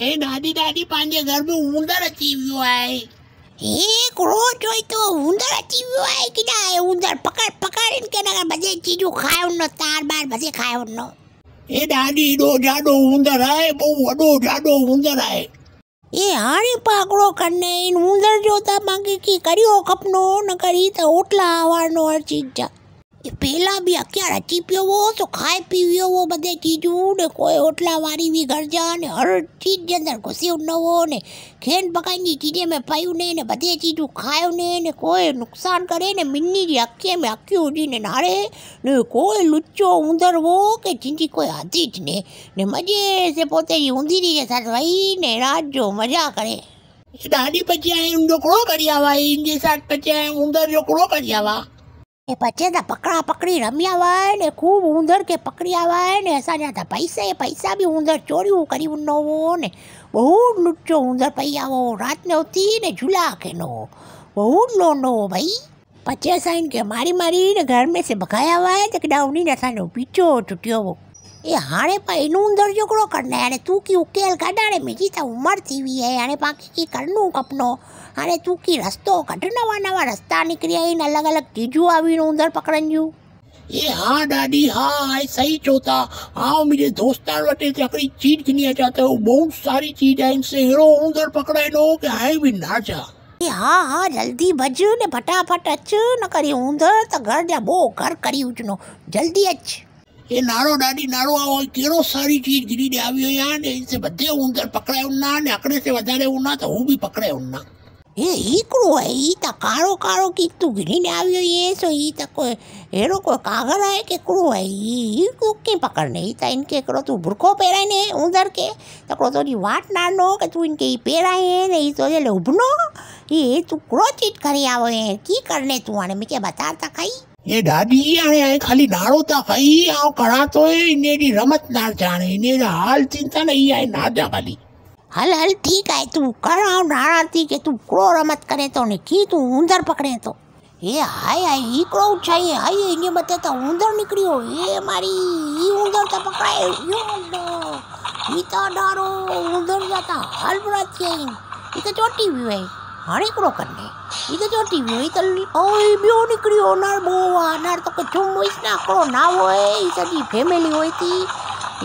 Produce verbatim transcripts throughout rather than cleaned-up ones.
हे दादी दादी पंहिंजे घर में ऊंदर अची वियो आहे। हिकिड़ो चोई तो ऊंदर अची वियो आहे कि ना है ऊंदर पकड़ पकड़ इनके ना बजे चीजू खाए उन तार बार बजे खाए उन। हे दादी दो जाडो ऊंदर आहे बहु वडो जाडो ऊंदर आहे। ये हाणे पाकड़ो करने इन ऊंदर जो ता मांगे की करियो खपनो न करी तो ओटला वारनो हर चीज जा। पहला भी अक्यार अची पियो वो तो खाए पी वियो वो बदे चीजू ने कोई होटला वारी भी घर जा ने हर चीज के अंदर घुसी उन वो ने खेन पकाई जी चीजें में पाई उन्हें ने बदे चीजू खाए उन्हें ने कोई नुकसान करे ने मिन्नी जी अक्के में अक्यू जी ने नारे ने कोई लुच्चो उधर वो के जिंजी कोई आती ने, ने मजे से पोते जी उंदीरी के साथ वही ने रात जो मजा करे। दादी पची आए उन जो कड़ो करिया भाई इनके साथ पची आए उधर जो कड़ो करिया वा पचे त पकड़ा पकड़ी रमिया हुआ ने खूब ऊंदर के पकड़िया हुआ ने असांजा त पैसे पैसा भी ऊंदर चोरियूं करी उनो वो ने बहुत लुच्चो ऊंदर पई आवो रात में उथी ने झूला खेनो बहुत लोनो भाई। पचे असां इनके मारी मारी ने घर में से भगाया हुआ है त केडा उनी ने असांजो पीछो छुटियो वो। ये हाणे पा इन ऊंदर जो कड़ो करना है हाणे तू की उकेल कढाणे मुझी त उमर थी हुई है हाणे बाकी की करणो कपनो हाणे तू की रस्तो कढ नवा नवा रस्ता निकरी आइन अलग अलग चीजू आवीन ऊंदर पकड़न जू। ये हाँ दादी हाँ सही चोता हाँ मुझे दोस्तार वटे तकड़ी चीज किनी चाहता हूँ बहुत सारी चीज है इनसे हेरो ऊंदर पकड़ाइनो के हाय भी ना जा। ये हाँ हाँ जल्दी भज ने फटाफट अच न करी ऊंदर त घर जा बो घर करी उजनो जल्दी अच। ये नारो दादी नारो आओ केरो सारी चीज गिरी दे आवी यार ने इनसे बदे ऊंदर पकड़े उन्ना ने अकड़े से वधारे उन्ना तो वो भी पकड़े उन्ना। ये हिकड़ो है ई त कारो कारो की तू गिरी ने आवी ये सो ई त कोई हेरो कोई कागर है के कड़ो है ई को के पकड़ने ई त इनके करो तू बुरको पेराई ने ऊंदर के तकरो तो नी वाट ना नो के तू इनके ई पेराई ने ई तो ले उबनो ये तू कड़ो चीज करी आवो है की करने तू आने मके बताता खाई। ये दादी हाणे खाली नारो था खाई ऐं कड़ा तो इने जी रमत ना जाने इने जा हाल चिंता नहीं है ना जा खाली हल हल ठीक है तू कर ऐं नारा थी के तू कड़ो रमत करे तो ने की तू ऊंदर पकड़े तो। ये हाय हाय ई कड़ो उछाई हाय इने मथे तो ऊंदर निकलियो ये मारी ई ऊंदर तो पकड़ाए यो नो ई तो नारो ऊंदर जाता हल बड़ा थे ई तो चोटी भी है हाणे कड़ो करने ई तो चोटी भी ई तो ओए बियो निकरियो नार बोवा नार तो चुम होइस ना कड़ो ना होए ई सदी फैमिली होई थी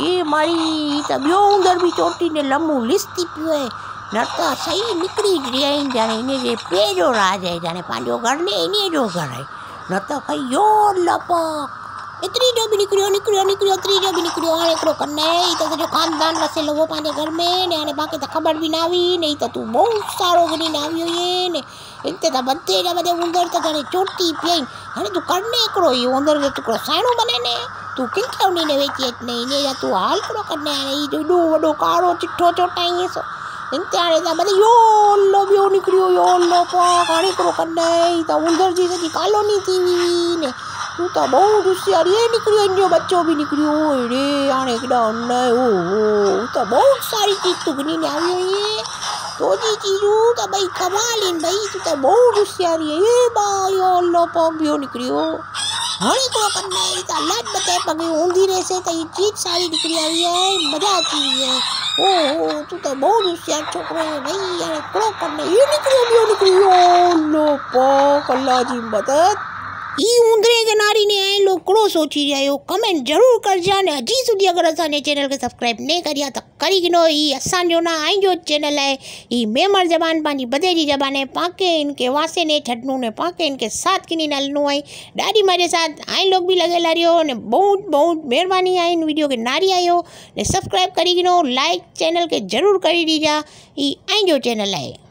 ये मारी ई तो बियो उंदर भी चोटी ने लम्बू लिस्ती पियो नार तो सही निकरी गई आई जाने इने जे पेजो राज है जाने पांजो घर ने इने जो घर है न तो कई यो लपा इतरी जो भी निकरियो निकरियो निकरियो इतरी जो भी निकरियो हाणे कड़ो करने ई तो जो खानदान वसेलो वो पांजे घर में ने आने बाकी तो खबर भी ना हुई नहीं तो तू बहुत सारो गनी ना हुई ये ने इनते तो बदे ना बदे ऊंदर तो जाने चोटी पियाई हाणे तू करने कड़ो ई ऊंदर जो टुकड़ो साणो बने ने तू किन के उनी ने वेची एक नहीं ने या तू हाल कड़ो करने हाणे ई जो वडो कारो चिट्ठो चोटाई सो इनते हाणे जा बदे यो लो बियो निकरियो यो लो पा हाणे कड़ो करने ई तो ऊंदर जी सजी कालोनी थी ने तू तो बहुत होशियार ये निकलियो इन जो बच्चो भी निकलियो रे आने के डाउन ना ओ ओ तो बहुत सारी चीज तुगनी ने आई ये तो जी चीजू तो भाई कमाल इन भाई तू तो बहुत होशियार ये भाई ओ लो पंबियो निकलियो हाणे को करना है तो लाज बता पगे ऊंधी रे से तो ये चीज सारी निकली आई है मजा आती है ओ ओ तू तो बहुत होशियार छोकरो है भाई यार कड़ो करना ये निकलियो बियो निकलियो लो पो कल्ला जी बता ई ऊंदरे के नारी ने आए लोग कड़ो सोची जायो कमेंट जरूर कर जाने अजी सुधी अगर असाने चैनल के सब्सक्राइब नहीं करिया तो करी गिनो ई असान जो ना आई जो चैनल है ई मेमर जबान पानी बदेरी जबाने पाके इनके वासे ने छटनू ने पाके इनके साथ किनी नलनू आई डाडी मारे साथ आई लोग भी लगे लारियो ने बहुत बहुत मेहरबानी आई इन वीडियो के नारी आयो ने सब्सक्राइब करी गिनो लाइक चैनल के जरूर करी दीजा ई आई जो चैनल है।